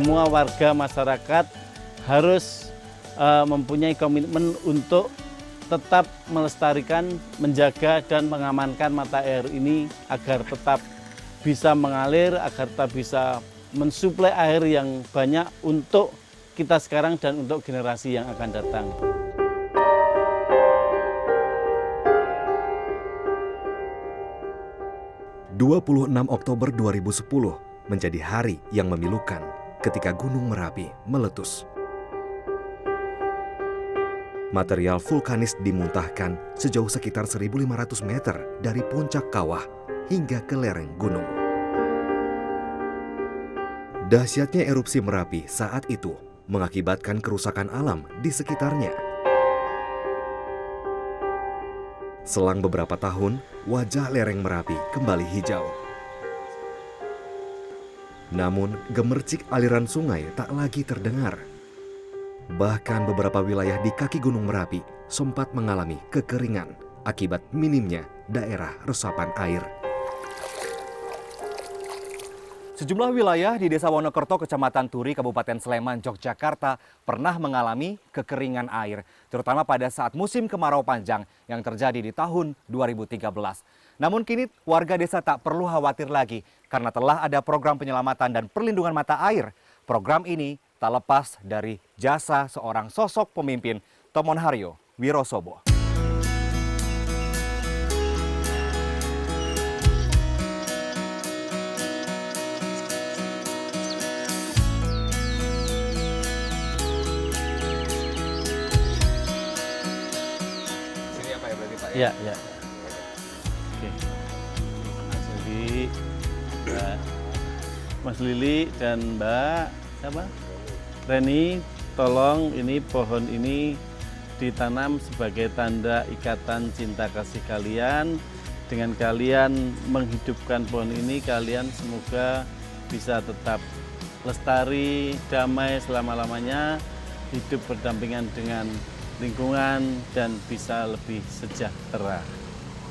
semua warga masyarakat harus mempunyai komitmen untuk tetap melestarikan, menjaga, dan mengamankan mata air ini agar tetap bisa mengalir, agar tetap bisa mensuplai air yang banyak untuk kita sekarang dan untuk generasi yang akan datang. Oktober 26, 2010 menjadi hari yang memilukan ketika Gunung Merapi meletus. Material vulkanis dimuntahkan sejauh sekitar 1.500 meter dari puncak kawah hingga ke lereng gunung. Dahsyatnya erupsi Merapi saat itu mengakibatkan kerusakan alam di sekitarnya. Selang beberapa tahun, wajah lereng Merapi kembali hijau. Namun, gemercik aliran sungai tak lagi terdengar. Bahkan beberapa wilayah di kaki Gunung Merapi sempat mengalami kekeringan akibat minimnya daerah resapan air. Sejumlah wilayah di Desa Wonokerto, Kecamatan Turi, Kabupaten Sleman, Yogyakarta pernah mengalami kekeringan air, terutama pada saat musim kemarau panjang yang terjadi di tahun 2013. Namun kini warga desa tak perlu khawatir lagi karena telah ada program penyelamatan dan perlindungan mata air. Program ini tak lepas dari jasa seorang sosok pemimpin, Tomon Haryo Wirosobo. Ya, ya. Oke. Mas Lili, Mbak. Mas Lili dan Mbak siapa? Reni, tolong ini pohon ini ditanam sebagai tanda ikatan cinta kasih kalian. Dengan kalian menghidupkan pohon ini, kalian semoga bisa tetap lestari, damai selama-lamanya, hidup berdampingan dengan lingkungan dan bisa lebih sejahtera.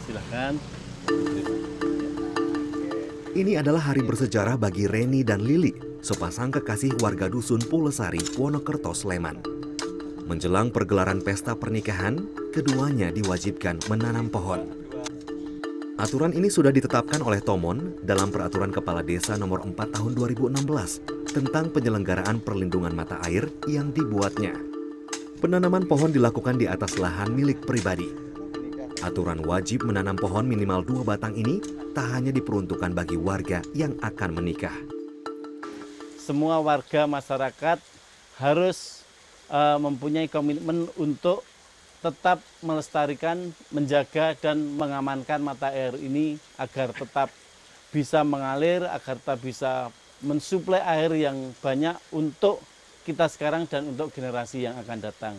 Silakan. Ini adalah hari bersejarah bagi Reni dan Lili, sepasang kekasih warga Dusun Pulesari, Wonokerto, Sleman. Menjelang pergelaran pesta pernikahan, keduanya diwajibkan menanam pohon. Aturan ini sudah ditetapkan oleh Tomon dalam Peraturan Kepala Desa Nomor 4 Tahun 2016 tentang penyelenggaraan perlindungan mata air yang dibuatnya. Penanaman pohon dilakukan di atas lahan milik pribadi. Aturan wajib menanam pohon minimal 2 batang ini tak hanya diperuntukkan bagi warga yang akan menikah. Semua warga masyarakat harus mempunyai komitmen untuk tetap melestarikan, menjaga, dan mengamankan mata air ini agar tetap bisa mengalir, agar tetap bisa mensuplai air yang banyak untuk kita sekarang dan untuk generasi yang akan datang.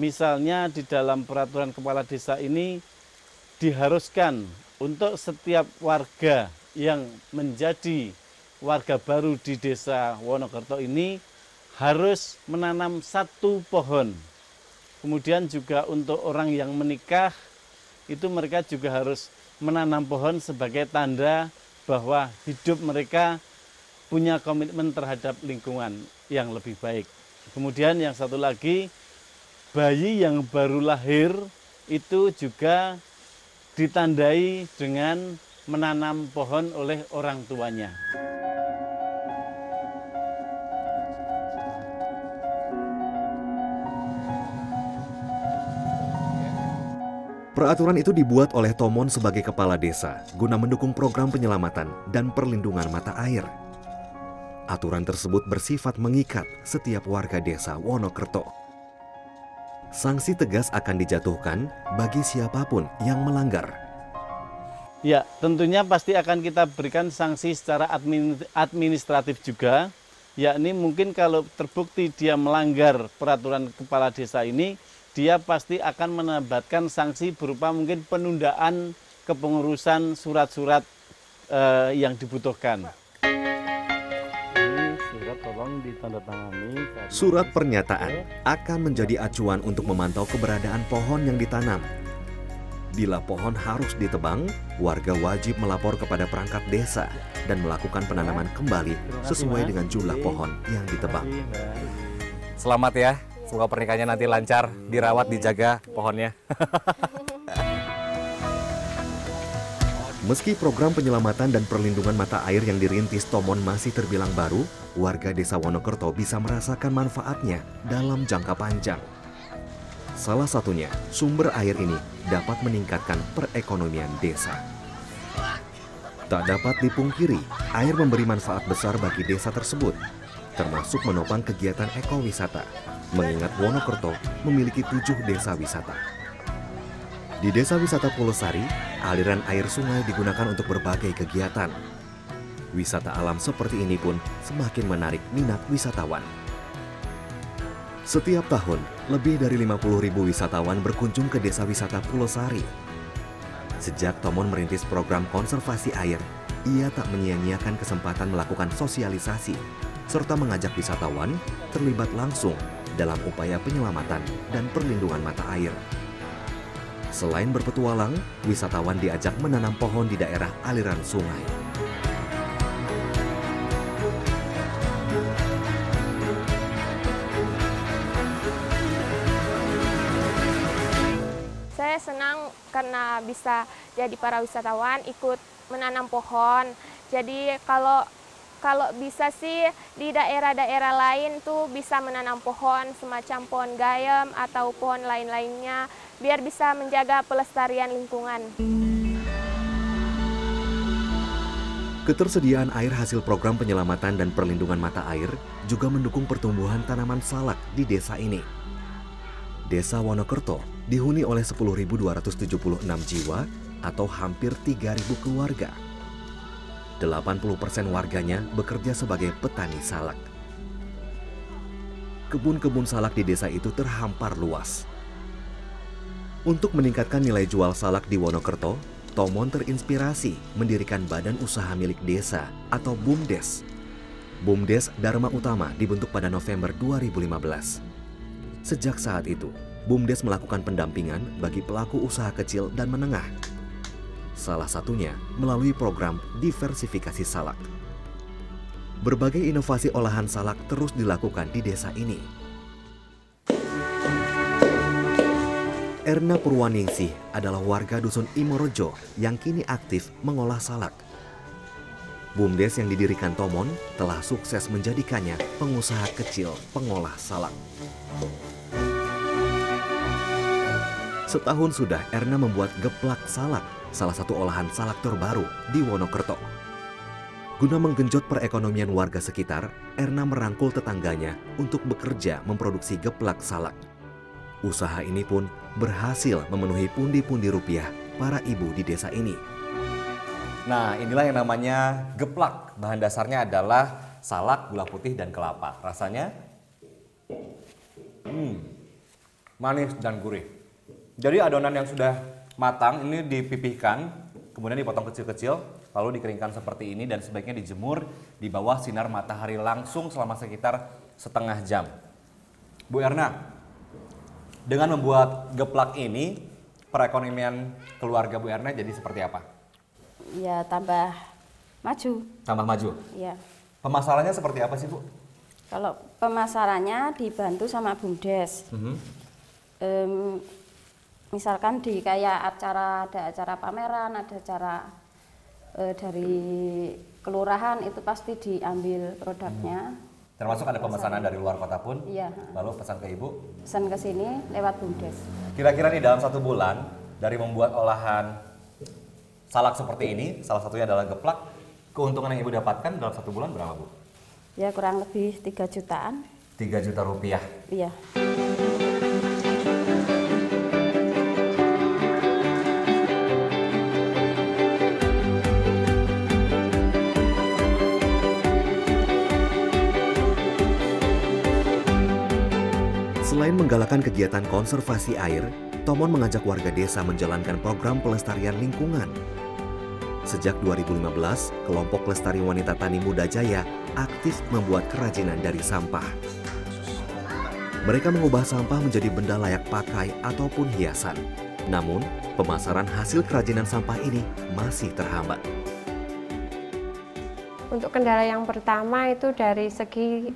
Misalnya di dalam peraturan kepala desa ini diharuskan untuk setiap warga yang menjadi warga baru di Desa Wonokerto ini harus menanam 1 pohon. Kemudian juga untuk orang yang menikah itu mereka juga harus menanam pohon sebagai tanda bahwa hidup mereka punya komitmen terhadap lingkungan yang lebih baik. Kemudian yang satu lagi, bayi yang baru lahir itu juga ditandai dengan menanam pohon oleh orang tuanya. Peraturan itu dibuat oleh Tomon sebagai kepala desa guna mendukung program penyelamatan dan perlindungan mata air. Aturan tersebut bersifat mengikat setiap warga Desa Wonokerto. Sanksi tegas akan dijatuhkan bagi siapapun yang melanggar. Ya, tentunya pasti akan kita berikan sanksi secara administratif juga, yakni mungkin kalau terbukti dia melanggar peraturan kepala desa ini, dia pasti akan menambatkan sanksi berupa mungkin penundaan kepengurusan surat-surat yang dibutuhkan. Surat pernyataan akan menjadi acuan untuk memantau keberadaan pohon yang ditanam. Bila pohon harus ditebang, warga wajib melapor kepada perangkat desa dan melakukan penanaman kembali sesuai dengan jumlah pohon yang ditebang. Selamat ya, semoga pernikahannya nanti lancar, dirawat, dijaga pohonnya. Meski program penyelamatan dan perlindungan mata air yang dirintis Tomon masih terbilang baru, warga Desa Wonokerto bisa merasakan manfaatnya dalam jangka panjang. Salah satunya, sumber air ini dapat meningkatkan perekonomian desa. Tak dapat dipungkiri, air memberi manfaat besar bagi desa tersebut, termasuk menopang kegiatan ekowisata, mengingat Wonokerto memiliki 7 desa wisata. Di Desa Wisata Pulesari, aliran air sungai digunakan untuk berbagai kegiatan. Wisata alam seperti ini pun semakin menarik minat wisatawan. Setiap tahun, lebih dari 50.000 wisatawan berkunjung ke Desa Wisata Pulesari. Sejak Tomon merintis program konservasi air, ia tak menyia-nyiakan kesempatan melakukan sosialisasi, serta mengajak wisatawan terlibat langsung dalam upaya penyelamatan dan perlindungan mata air. Selain berpetualang, wisatawan diajak menanam pohon di daerah aliran sungai. Saya senang karena bisa jadi para wisatawan ikut menanam pohon. Jadi kalau bisa sih di daerah-daerah lain tuh bisa menanam pohon semacam pohon gayam atau pohon lain-lainnya, biar bisa menjaga pelestarian lingkungan. Ketersediaan air hasil program penyelamatan dan perlindungan mata air juga mendukung pertumbuhan tanaman salak di desa ini. Desa Wonokerto dihuni oleh 10.276 jiwa atau hampir 3.000 keluarga. 80% warganya bekerja sebagai petani salak. Kebun-kebun salak di desa itu terhampar luas. Untuk meningkatkan nilai jual salak di Wonokerto, Tomon terinspirasi mendirikan badan usaha milik desa atau BUMDes. BUMDes Dharma Utama dibentuk pada November 2015. Sejak saat itu, BUMDes melakukan pendampingan bagi pelaku usaha kecil dan menengah. Salah satunya melalui program diversifikasi salak. Berbagai inovasi olahan salak terus dilakukan di desa ini. Erna Purwaningsih adalah warga Dusun Imorjo yang kini aktif mengolah salak. BUMDes yang didirikan Tomon telah sukses menjadikannya pengusaha kecil pengolah salak. Setahun sudah Erna membuat geplak salak, salah satu olahan salak terbaru di Wonokerto. Guna menggenjot perekonomian warga sekitar, Erna merangkul tetangganya untuk bekerja memproduksi geplak salak. Usaha ini pun berhasil memenuhi pundi-pundi rupiah para ibu di desa ini. Nah, inilah yang namanya geplak. Bahan dasarnya adalah salak, gula putih, dan kelapa. Rasanya manis dan gurih. Jadi adonan yang sudah matang ini dipipihkan, kemudian dipotong kecil-kecil, lalu dikeringkan seperti ini dan sebaiknya dijemur di bawah sinar matahari langsung selama sekitar setengah jam. Bu Erna, dengan membuat geplak ini, perekonomian keluarga Bu Erna jadi seperti apa? Ya, tambah maju. Tambah maju? Iya. Pemasarannya seperti apa sih, Bu? Kalau pemasarannya dibantu sama BUMDes. Misalkan di kayak acara, ada acara pameran, ada acara dari kelurahan, itu pasti diambil produknya. Termasuk ada pemesanan dari luar kota pun, iya. Lalu pesan ke ibu? Pesan ke sini lewat BUMDes. Kira-kira nih dalam 1 bulan, dari membuat olahan salak seperti ini, salah satunya adalah geplak, keuntungan yang ibu dapatkan dalam 1 bulan berapa, Bu? Ya kurang lebih 3 jutaan. 3 juta rupiah? Iya. Selain menggalakkan kegiatan konservasi air, Tomon mengajak warga desa menjalankan program pelestarian lingkungan. Sejak 2015, kelompok Lestari Wanita Tani Muda Jaya aktif membuat kerajinan dari sampah. Mereka mengubah sampah menjadi benda layak pakai ataupun hiasan. Namun, pemasaran hasil kerajinan sampah ini masih terhambat. Untuk kendala yang pertama itu dari segi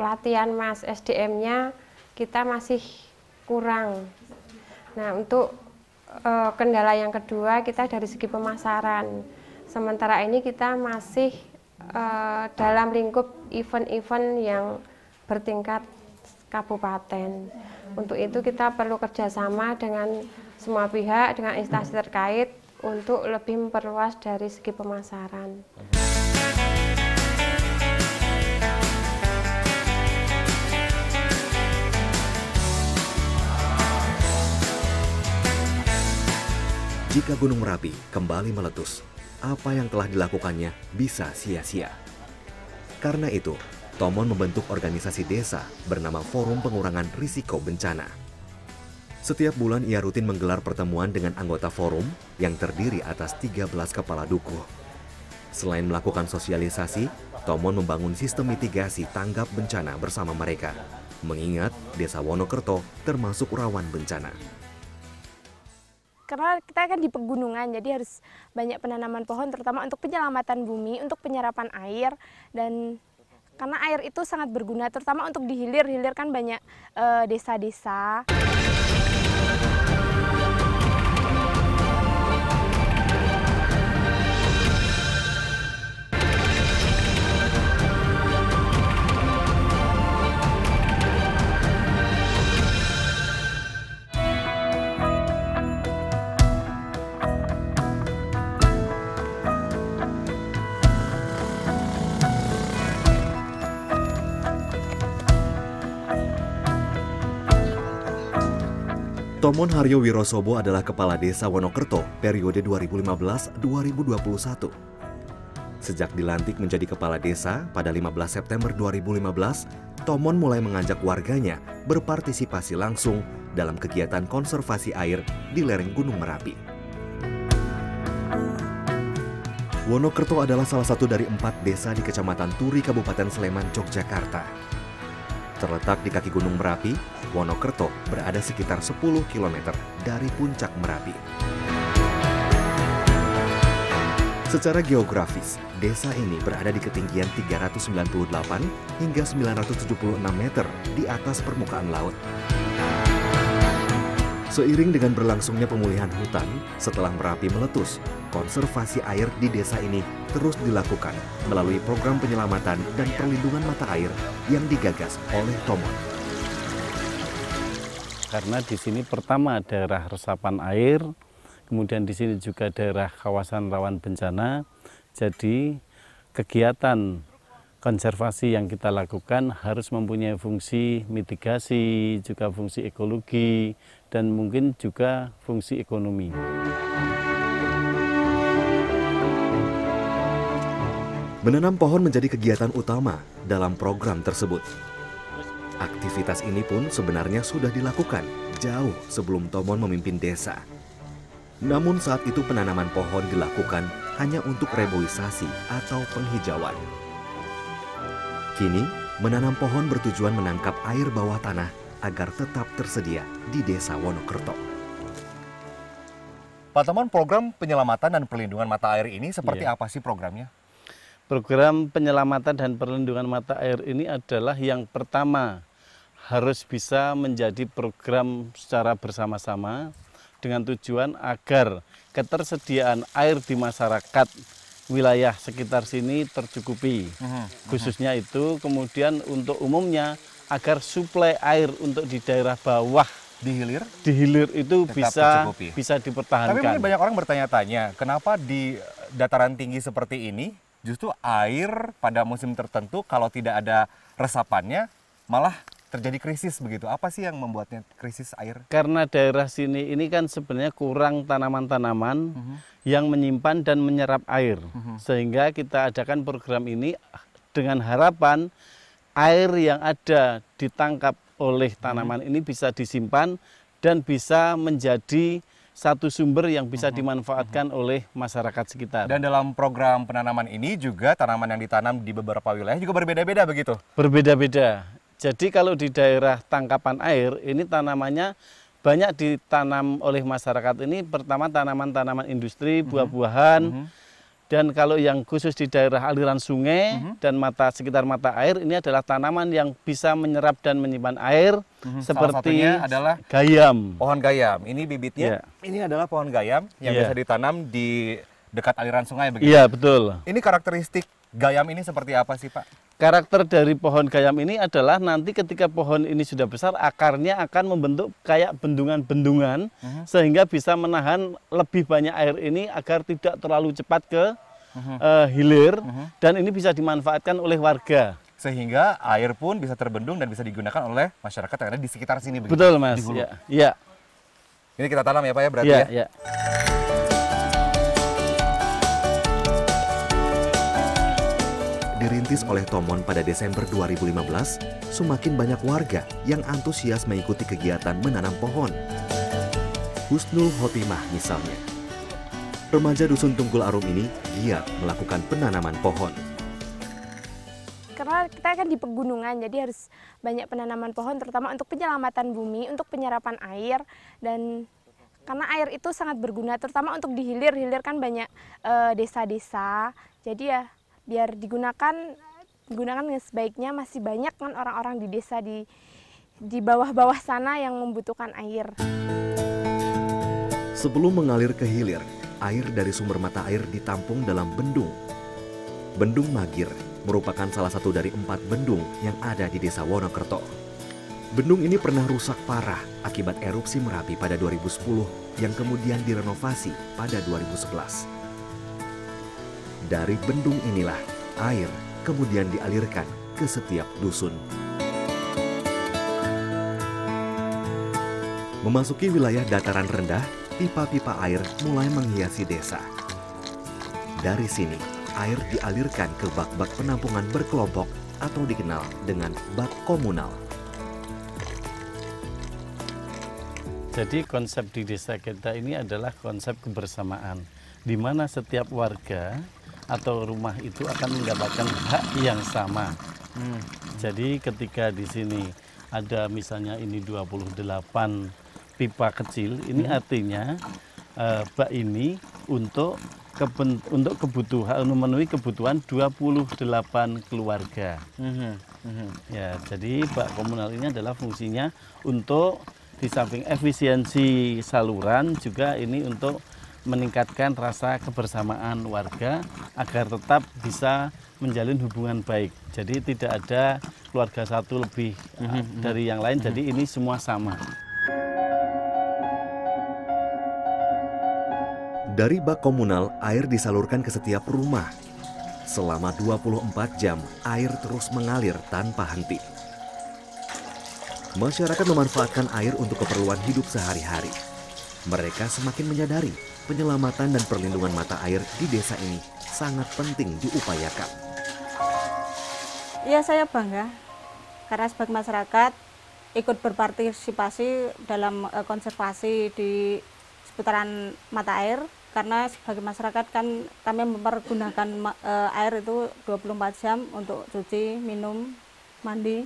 pelatihan mas SDM-nya kita masih kurang. Nah, untuk kendala yang kedua kita dari segi pemasaran. Sementara ini kita masih dalam lingkup event-event yang bertingkat kabupaten. Untuk itu kita perlu kerjasama dengan semua pihak, dengan instansi terkait untuk lebih memperluas dari segi pemasaran. Jika Gunung Merapi kembali meletus, apa yang telah dilakukannya bisa sia-sia. Karena itu, Tomon membentuk organisasi desa bernama Forum Pengurangan Risiko Bencana. Setiap bulan ia rutin menggelar pertemuan dengan anggota forum yang terdiri atas 13 kepala dukuh. Selain melakukan sosialisasi, Tomon membangun sistem mitigasi tanggap bencana bersama mereka, mengingat Desa Wonokerto termasuk rawan bencana. Karena kita kan di pegunungan, jadi harus banyak penanaman pohon, terutama untuk penyelamatan bumi, untuk penyerapan air. Dan karena air itu sangat berguna, terutama untuk di hilir kan banyak desa-desa. Tomon Haryo Wirosobo adalah Kepala Desa Wonokerto periode 2015-2021. Sejak dilantik menjadi Kepala Desa pada 15 September 2015, Tomon mulai mengajak warganya berpartisipasi langsung dalam kegiatan konservasi air di lereng Gunung Merapi. Wonokerto adalah salah satu dari 4 desa di Kecamatan Turi, Kabupaten Sleman, Yogyakarta. Terletak di kaki Gunung Merapi, Wonokerto berada sekitar 10 km dari puncak Merapi. Secara geografis, desa ini berada di ketinggian 398 hingga 976 meter di atas permukaan laut. Seiring dengan berlangsungnya pemulihan hutan setelah Merapi meletus, konservasi air di desa ini terus dilakukan melalui program penyelamatan dan perlindungan mata air yang digagas oleh Tomon. Karena di sini pertama daerah resapan air, kemudian di sini juga daerah kawasan rawan bencana, jadi kegiatan konservasi yang kita lakukan harus mempunyai fungsi mitigasi, juga fungsi ekologi, dan mungkin juga fungsi ekonomi. Menanam pohon menjadi kegiatan utama dalam program tersebut. Aktivitas ini pun sebenarnya sudah dilakukan jauh sebelum Tomon memimpin desa. Namun saat itu penanaman pohon dilakukan hanya untuk reboisasi atau penghijauan. Kini, menanam pohon bertujuan menangkap air bawah tanah agar tetap tersedia di Desa Wonokerto. Pak Tomon, program penyelamatan dan perlindungan mata air ini seperti apa sih programnya? Program penyelamatan dan perlindungan mata air ini adalah yang pertama harus bisa menjadi program secara bersama-sama dengan tujuan agar ketersediaan air di masyarakat wilayah sekitar sini tercukupi. Khususnya itu, kemudian untuk umumnya agar suplai air untuk di daerah bawah di hilir itu bisa dipertahankan. Tapi mungkin banyak orang bertanya-tanya, kenapa di dataran tinggi seperti ini justru air pada musim tertentu kalau tidak ada resapannya malah terjadi krisis begitu. Apa sih yang membuatnya krisis air? Karena daerah sini ini kan sebenarnya kurang tanaman-tanaman yang menyimpan dan menyerap air. Sehingga kita adakan program ini dengan harapan air yang ada ditangkap oleh tanaman ini bisa disimpan dan bisa menjadi satu sumber yang bisa dimanfaatkan oleh masyarakat sekitar. Dan dalam program penanaman ini juga tanaman yang ditanam di beberapa wilayah juga berbeda-beda begitu? Berbeda-beda. Jadi kalau di daerah tangkapan air ini tanamannya banyak ditanam oleh masyarakat ini. Pertama tanaman-tanaman industri, buah-buahan, dan kalau yang khusus di daerah aliran sungai dan sekitar mata air, ini adalah tanaman yang bisa menyerap dan menyimpan air, seperti adalah gayam. Pohon gayam. Ini bibitnya. Yeah. Ini adalah pohon gayam yang bisa ditanam di dekat aliran sungai begitu. Iya, yeah, betul. Ini karakteristik gayam ini seperti apa sih, Pak? Karakter dari pohon gayam ini adalah nanti ketika pohon ini sudah besar, akarnya akan membentuk kayak bendungan-bendungan, sehingga bisa menahan lebih banyak air ini agar tidak terlalu cepat ke hilir, dan ini bisa dimanfaatkan oleh warga. Sehingga air pun bisa terbendung dan bisa digunakan oleh masyarakat yang ada di sekitar sini. Begitu? Betul, Mas. Ya, ya. Ini kita tanam ya, Pak, ya berarti ya? Ya. Dirintis oleh Tomon pada Desember 2015, semakin banyak warga yang antusias mengikuti kegiatan menanam pohon. Husnul Hotimah misalnya. Remaja Dusun Tunggul Arum ini giat melakukan penanaman pohon. Karena kita kan di pegunungan, jadi harus banyak penanaman pohon, terutama untuk penyelamatan bumi, untuk penyerapan air, dan karena air itu sangat berguna, terutama untuk di hilir. Hilir kan banyak desa-desa, jadi ya biar digunakan sebaiknya. Masih banyak kan orang-orang di desa di bawah-bawah sana yang membutuhkan air. Sebelum mengalir ke hilir, air dari sumber mata air ditampung dalam bendung. Bendung Magir merupakan salah satu dari 4 bendung yang ada di Desa Wonokerto. Bendung ini pernah rusak parah akibat erupsi Merapi pada 2010 yang kemudian direnovasi pada 2011. Dari bendung inilah air kemudian dialirkan ke setiap dusun. Memasuki wilayah dataran rendah, pipa-pipa air mulai menghiasi desa. Dari sini, air dialirkan ke bak-bak penampungan berkelompok atau dikenal dengan bak komunal. Jadi konsep di desa kita ini adalah konsep kebersamaan, di mana setiap warga atau rumah itu akan mendapatkan hak yang sama. Jadi ketika di sini ada misalnya ini 28 pipa kecil, ini artinya bak ini untuk kebutuhan, memenuhi kebutuhan 28 keluarga. Ya, jadi bak komunal ini adalah fungsinya untuk di samping efisiensi saluran, juga ini untuk meningkatkan rasa kebersamaan warga agar tetap bisa menjalin hubungan baik. Jadi tidak ada keluarga satu lebih dari yang lain, jadi ini semua sama. Dari bak komunal, air disalurkan ke setiap rumah. Selama 24 jam, air terus mengalir tanpa henti. Masyarakat memanfaatkan air untuk keperluan hidup sehari-hari. Mereka semakin menyadari penyelamatan dan perlindungan mata air di desa ini sangat penting diupayakan. Ya, saya bangga karena sebagai masyarakat ikut berpartisipasi dalam konservasi di seputaran mata air, karena sebagai masyarakat kan kami mempergunakan air itu 24 jam untuk cuci, minum, mandi,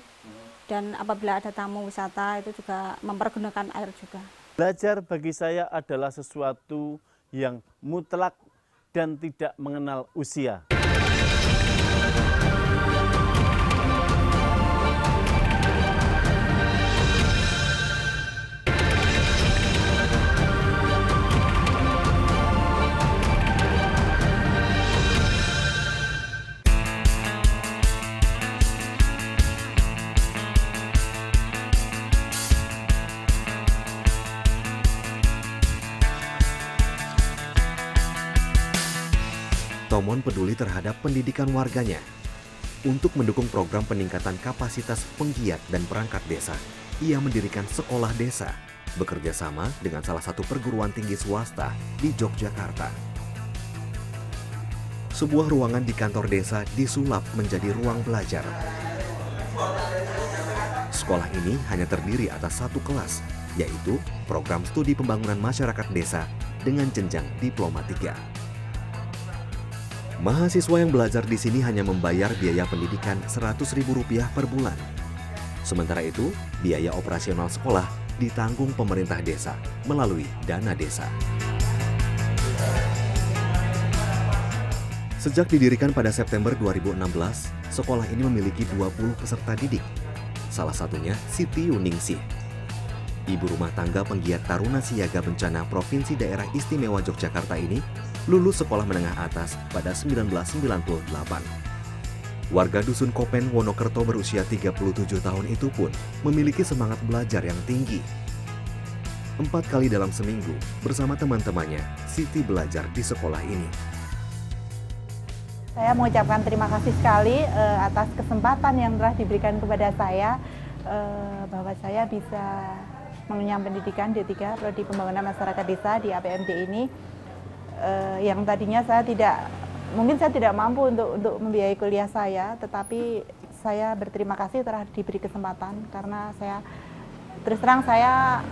dan apabila ada tamu wisata itu juga mempergunakan air juga. Belajar bagi saya adalah sesuatu yang mutlak dan tidak mengenal usia. Tomon peduli terhadap pendidikan warganya. Untuk mendukung program peningkatan kapasitas penggiat dan perangkat desa, ia mendirikan sekolah desa, bekerja sama dengan salah satu perguruan tinggi swasta di Yogyakarta. Sebuah ruangan di kantor desa disulap menjadi ruang belajar. Sekolah ini hanya terdiri atas satu kelas, yaitu program studi pembangunan masyarakat desa dengan jenjang diploma 3. Mahasiswa yang belajar di sini hanya membayar biaya pendidikan Rp100.000 per bulan. Sementara itu, biaya operasional sekolah ditanggung pemerintah desa melalui dana desa. Sejak didirikan pada September 2016, sekolah ini memiliki 20 peserta didik. Salah satunya Siti Yuningsih, ibu rumah tangga penggiat Taruna Siaga Bencana Provinsi Daerah Istimewa Yogyakarta ini lulus sekolah menengah atas pada 1998. Warga Dusun Kopen Wonokerto berusia 37 tahun itu pun memiliki semangat belajar yang tinggi. 4 kali dalam seminggu bersama teman-temannya, Siti belajar di sekolah ini. Saya mengucapkan terima kasih sekali atas kesempatan yang telah diberikan kepada saya bahwa saya bisa mengenyam pendidikan D3 Prodi Pembangunan Masyarakat Desa di APMD ini, yang tadinya saya tidak mampu untuk membiayai kuliah saya, tetapi saya berterima kasih telah diberi kesempatan karena saya terus terang saya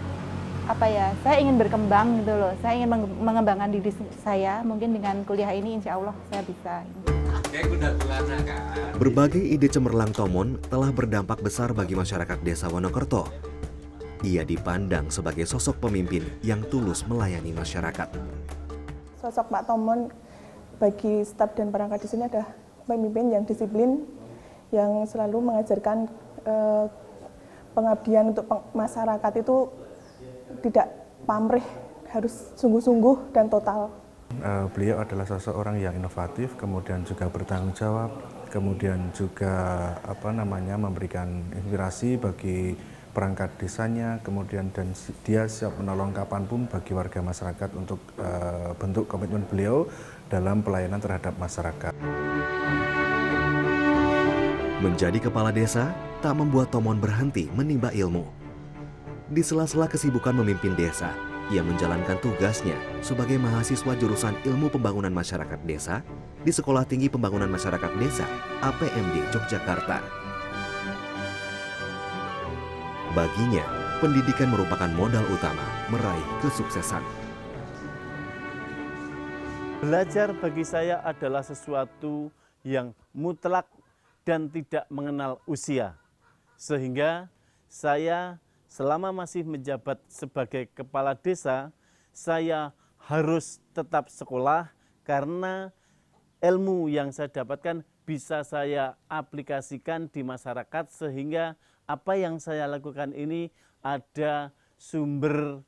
ingin berkembang gitu loh. Saya ingin mengembangkan diri saya. Mungkin dengan kuliah ini insya Allah saya bisa. Berbagai ide cemerlang Tomon telah berdampak besar bagi masyarakat Desa Wonokerto. Ia dipandang sebagai sosok pemimpin yang tulus melayani masyarakat. Sosok Pak Tomon bagi staf dan perangkat di sini adalah pemimpin yang disiplin, yang selalu mengajarkan pengabdian untuk masyarakat itu tidak pamrih, harus sungguh-sungguh dan total. Beliau adalah sosok orang yang inovatif, kemudian juga bertanggung jawab, kemudian juga memberikan inspirasi bagi perangkat desanya, kemudian dan dia siap menolong kapanpun bagi warga masyarakat untuk bentuk komitmen beliau dalam pelayanan terhadap masyarakat. Menjadi kepala desa tak membuat Tomon berhenti menimba ilmu. Di sela-sela kesibukan memimpin desa, ia menjalankan tugasnya sebagai mahasiswa jurusan Ilmu Pembangunan Masyarakat Desa di Sekolah Tinggi Pembangunan Masyarakat Desa (APMD) Yogyakarta. Baginya, pendidikan merupakan modal utama meraih kesuksesan. Belajar bagi saya adalah sesuatu yang mutlak dan tidak mengenal usia, sehingga saya selama masih menjabat sebagai kepala desa, saya harus tetap sekolah karena ilmu yang saya dapatkan bisa saya aplikasikan di masyarakat sehingga apa yang saya lakukan ini ada sumber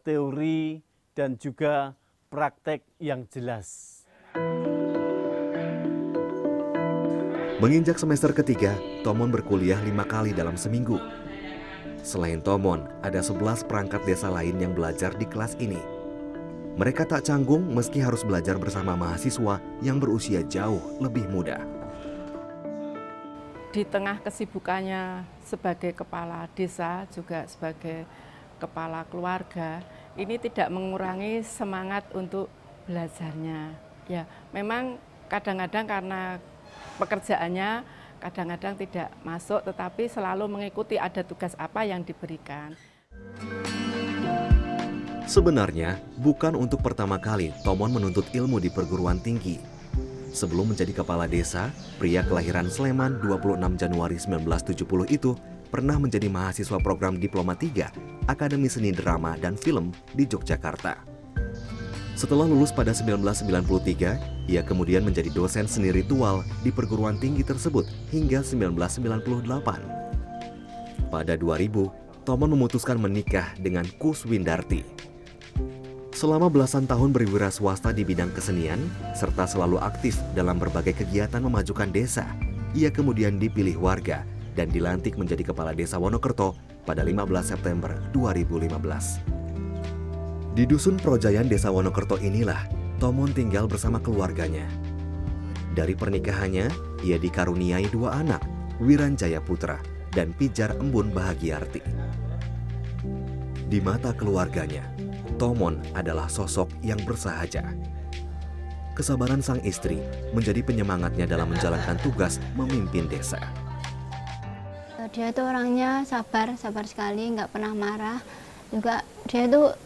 teori dan juga praktek yang jelas. Menginjak semester ketiga, Tomon berkuliah 5 kali dalam seminggu. Selain Tomon, ada 11 perangkat desa lain yang belajar di kelas ini. Mereka tak canggung meski harus belajar bersama mahasiswa yang berusia jauh lebih muda. Di tengah kesibukannya sebagai kepala desa, juga sebagai kepala keluarga, ini tidak mengurangi semangat untuk belajarnya. Ya, memang kadang-kadang karena pekerjaannya, kadang-kadang tidak masuk, tetapi selalu mengikuti ada tugas apa yang diberikan. Sebenarnya, bukan untuk pertama kali Tomon menuntut ilmu di perguruan tinggi. Sebelum menjadi kepala desa, pria kelahiran Sleman 26 Januari 1970 itu pernah menjadi mahasiswa program Diploma 3 Akademi Seni Drama dan Film di Yogyakarta. Setelah lulus pada 1993, ia kemudian menjadi dosen seni ritual di perguruan tinggi tersebut hingga 1998. Pada 2000, Tomon memutuskan menikah dengan Kus Windarti. Selama belasan tahun berwira swasta di bidang kesenian, serta selalu aktif dalam berbagai kegiatan memajukan desa, ia kemudian dipilih warga dan dilantik menjadi kepala desa Wonokerto pada 15 September 2015. Di Dusun Projayan Desa Wonokerto inilah Tomon tinggal bersama keluarganya. Dari pernikahannya, ia dikaruniai 2 anak, Wiranjaya Putra dan Pijar Embun Bahagiarti. Di mata keluarganya, Tomon adalah sosok yang bersahaja. Kesabaran sang istri menjadi penyemangatnya dalam menjalankan tugas memimpin desa. Dia itu orangnya sabar sekali, nggak pernah marah. Juga dia itu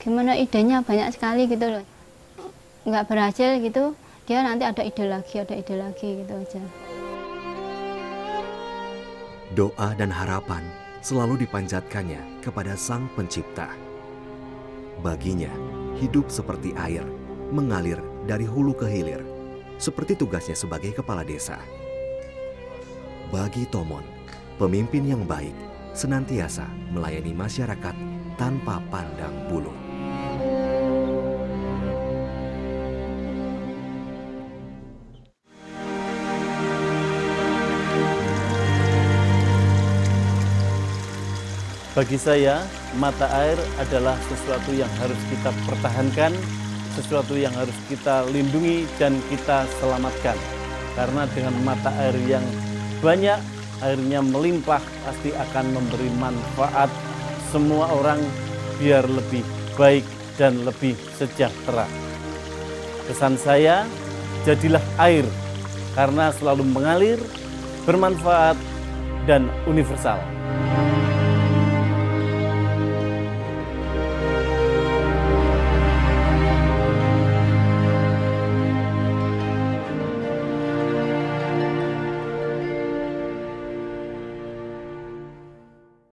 gimana idenya banyak sekali gitu loh, nggak berhasil gitu, dia nanti ada ide lagi gitu aja. Doa dan harapan selalu dipanjatkannya kepada Sang Pencipta. Baginya, hidup seperti air, mengalir dari hulu ke hilir, seperti tugasnya sebagai kepala desa. Bagi Tomon, pemimpin yang baik senantiasa melayani masyarakat tanpa pandang bulu. Bagi saya, mata air adalah sesuatu yang harus kita pertahankan, sesuatu yang harus kita lindungi dan kita selamatkan. Karena dengan mata air yang banyak, airnya melimpah, pasti akan memberi manfaat semua orang biar lebih baik dan lebih sejahtera. Pesan saya, jadilah air, karena selalu mengalir, bermanfaat, dan universal.